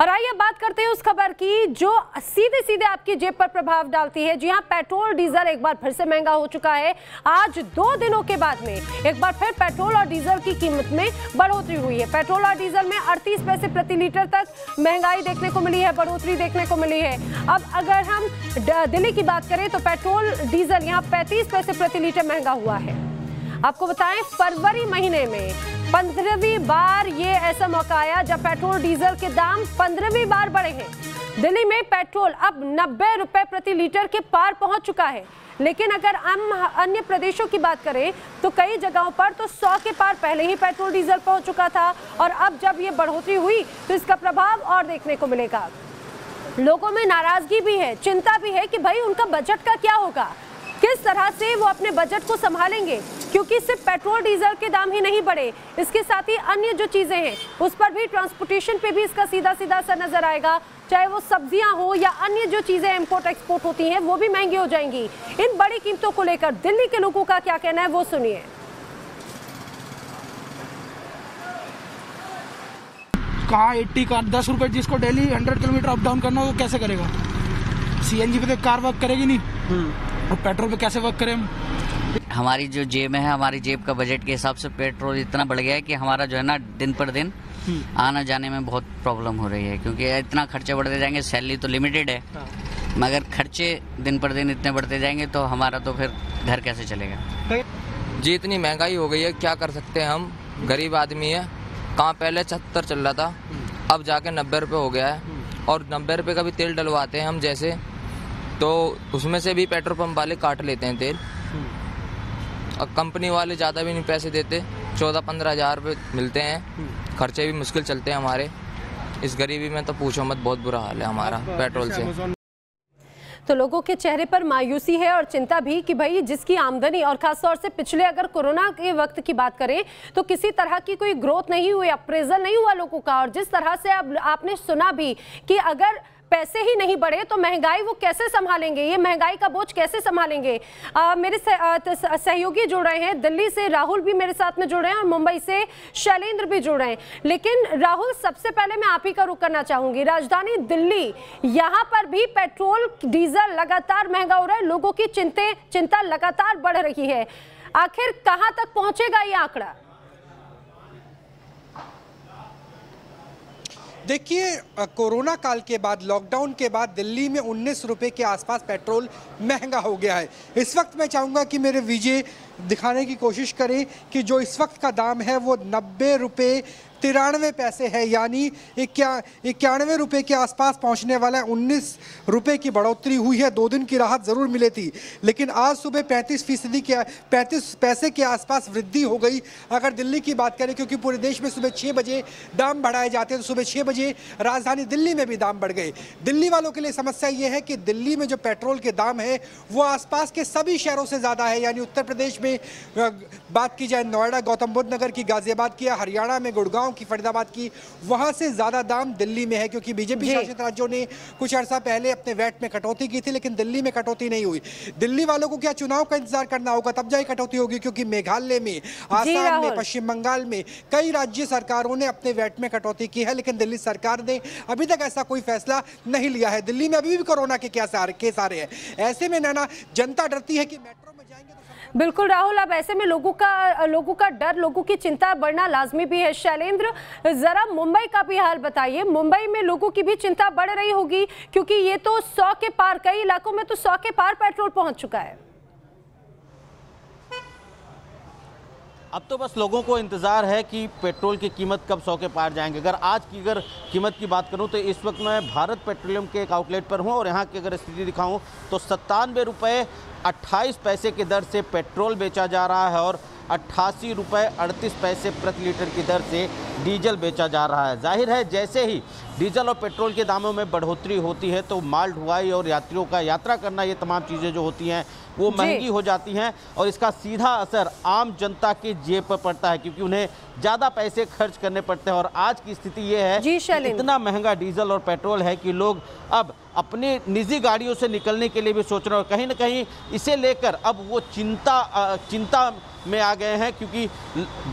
और आइए बात करते हैं उस खबर की जो सीधे सीधे आपकी जेब पर प्रभाव डालती है। जी हां, पेट्रोल डीजल एक बार फिर से महंगा हो चुका है। आज 2 दिनों के बाद में एक बार फिर पेट्रोल और डीजल की कीमत में बढ़ोतरी हुई है। पेट्रोल और डीजल में 38 पैसे प्रति लीटर तक महंगाई देखने को मिली है, बढ़ोतरी देखने को मिली है। अब अगर हम दिल्ली की बात करें तो पेट्रोल डीजल यहाँ 35 पैसे प्रति लीटर महंगा हुआ है। आपको बताएं, फरवरी महीने में 15वीं बार ये ऐसा मौका आया जब पेट्रोल डीजल के दाम 15वीं बार बढ़े हैं। दिल्ली में पेट्रोल अब 90 रुपए प्रति लीटर के पार पहुंच चुका है, लेकिन अगर हम अन्य प्रदेशों की बात करें तो कई जगहों पर तो 100 के पार पहले ही पेट्रोल डीजल पहुंच चुका था। और अब जब ये बढ़ोतरी हुई तो इसका प्रभाव और देखने को मिलेगा। लोगों में नाराजगी भी है, चिंता भी है कि भाई उनका बजट का क्या होगा, किस तरह से वो अपने बजट को संभालेंगे, क्योंकि सिर्फ पेट्रोल डीजल के दाम ही नहीं बढ़े, इसके साथ ही अन्य जो चीज़ें हैं उस पर भी, ट्रांसपोर्टेशन पे भी इसका सीधा सीधा असर नजर आएगा। चाहे वो सब्जियां हो या अन्य जो चीज़ें इम्पोर्ट एक्सपोर्ट होती हैं वो भी महंगी हो जाएंगी। इन बड़ी कीमतों को लेकर दिल्ली के लोगों का क्या कहना है वो सुनिए। कहाँ 80 का 10 रुपये, जिसको डेली 100 किलोमीटर अप डाउन करना हो तो कैसे करेगा? CNG पे तो कार वर्क करेगी नहीं, और पेट्रोल पे कैसे वर्क करें हम? हमारी जो जेब है, हमारी जेब का बजट के हिसाब से पेट्रोल इतना बढ़ गया है कि हमारा जो है ना दिन पर दिन आना जाने में बहुत प्रॉब्लम हो रही है, क्योंकि इतना खर्चे बढ़ते जाएंगे। सैलरी तो लिमिटेड है, मगर खर्चे दिन पर दिन इतने बढ़ते जाएंगे तो हमारा तो फिर घर कैसे चलेगा जी। इतनी महंगाई हो गई है, क्या कर सकते हैं हम, गरीब आदमी है। कहाँ पहले 76 चल रहा था, अब जाके 90 रुपये हो गया है। और 90 रुपये का भी तेल डलवाते हैं हम जैसे, तो उसमें से भी पेट्रोल पंप वाले काट लेते हैं तेल, और कंपनी वाले ज़्यादा भी नहीं पैसे देते। 14-15 हज़ार रुपये मिलते हैं, खर्चे भी मुश्किल चलते हैं हमारे। इस गरीबी में तो पूछो मत, बहुत बुरा हाल है हमारा पेट्रोल से। तो लोगों के चेहरे पर मायूसी है और चिंता भी कि भाई जिसकी आमदनी, और खासतौर से पिछले अगर कोरोना के वक्त की बात करें तो किसी तरह की कोई ग्रोथ नहीं हुई, अप्रेजल नहीं हुआ लोगों का। और जिस तरह से अब आपने सुना भी कि अगर पैसे ही नहीं बढ़े तो महंगाई वो कैसे संभालेंगे, ये महंगाई का बोझ कैसे संभालेंगे। मेरे सहयोगी जुड़ रहे हैं, दिल्ली से राहुल भी मेरे साथ में जुड़ रहे हैं और मुंबई से शैलेंद्र भी जुड़ रहे हैं। लेकिन राहुल, सबसे पहले मैं आप ही का रुख करना चाहूंगी। राजधानी दिल्ली, यहाँ पर भी पेट्रोल डीजल लगातार महंगा हो रहा है, लोगों की चिंता लगातार बढ़ रही है। आखिर कहाँ तक पहुँचेगा ये आंकड़ा? देखिए, कोरोना काल के बाद, लॉकडाउन के बाद दिल्ली में 19 रुपये के आसपास पेट्रोल महंगा हो गया है। इस वक्त मैं चाहूँगा कि मेरे वीजे दिखाने की कोशिश करें कि जो इस वक्त का दाम है वो 90 रुपये 93 पैसे है, यानी 91 रुपये के आसपास पहुंचने वाला है। 19 रुपये की बढ़ोतरी हुई है। 2 दिन की राहत ज़रूर मिली थी, लेकिन आज सुबह 35 फीसदी के 35 पैसे के आसपास वृद्धि हो गई। अगर दिल्ली की बात करें, क्योंकि पूरे देश में सुबह 6 बजे दाम बढ़ाए जाते हैं, तो सुबह 6 बजे राजधानी दिल्ली में भी दाम बढ़ गए। दिल्ली वालों के लिए समस्या ये है कि दिल्ली में जो पेट्रोल के दाम है वो आसपास के सभी शहरों से ज़्यादा है। यानी उत्तर प्रदेश में बात की जाए, नोएडा, गौतम बुद्ध नगर की, गाजियाबाद की, हरियाणा में, गुड़गांव की, फरीदाबाद की, वहां से ज्यादा दाम दिल्ली में है। क्योंकि बीजेपी शासित राज्यों ने कुछ अर्सा पहले अपने वैट में कटौती की थी, लेकिन दिल्ली में कटौती नहीं हुई। दिल्ली वालों को क्या चुनाव का इंतजार करना होगा, तब जाए कटौती होगी, क्योंकि मेघालय में, आसाम में, पश्चिम बंगाल में कई राज्य सरकारों ने अपने वैट में कटौती की है, लेकिन दिल्ली सरकार ने अभी तक ऐसा कोई फैसला नहीं लिया है। दिल्ली में अभी भी कोरोना के क्या केस आ रहे हैं। ऐसे में ना जनता डरती है कि मेट्रो में जाएंगे। बिल्कुल राहुल, अब ऐसे में लोगों का डर, लोगों की चिंता बढ़ना लाजमी भी है। शैलेंद्र, जरा मुंबई का भी हाल बताइए। मुंबई में लोगों की भी चिंता बढ़ रही होगी, क्योंकि ये तो 100 के पार, कई इलाकों में तो 100 के पार पेट्रोल पहुंच चुका है। अब तो बस लोगों को इंतज़ार है कि पेट्रोल की कीमत कब 100 के पार जाएंगे। अगर आज की अगर कीमत की बात करूं तो इस वक्त मैं भारत पेट्रोलियम के एक आउटलेट पर हूं और यहां की अगर स्थिति दिखाऊं तो 97 रुपये 28 पैसे की दर से पेट्रोल बेचा जा रहा है और 88 रुपये 38 पैसे प्रति लीटर की दर से डीजल बेचा जा रहा है। जाहिर है, जैसे ही डीजल और पेट्रोल के दामों में बढ़ोतरी होती है तो माल ढुलाई और यात्रियों का यात्रा करना, ये तमाम चीज़ें जो होती हैं वो महंगी हो जाती हैं, और इसका सीधा असर आम जनता की जेब पर पड़ता है, क्योंकि उन्हें ज़्यादा पैसे खर्च करने पड़ते हैं। और आज की स्थिति ये है कि इतना महंगा डीजल और पेट्रोल है कि लोग अब अपनी निजी गाड़ियों से निकलने के लिए भी सोच रहे हैं, और कहीं ना कहीं इसे लेकर अब वो चिंता में आ गए हैं। क्योंकि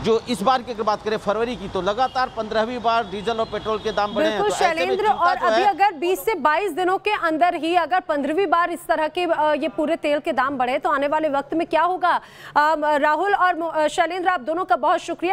जो इस बार की अगर बात करें फरवरी की, तो लगा लगातार 15वीं बार डीजल और पेट्रोल के दाम बढ़े हैं। शैलेंद्र, और अभी अगर 20 से 22 दिनों के अंदर ही अगर 15वीं बार इस तरह के ये पूरे तेल के दाम बढ़े तो आने वाले वक्त में क्या होगा? राहुल और शैलेंद्र, आप दोनों का बहुत शुक्रिया।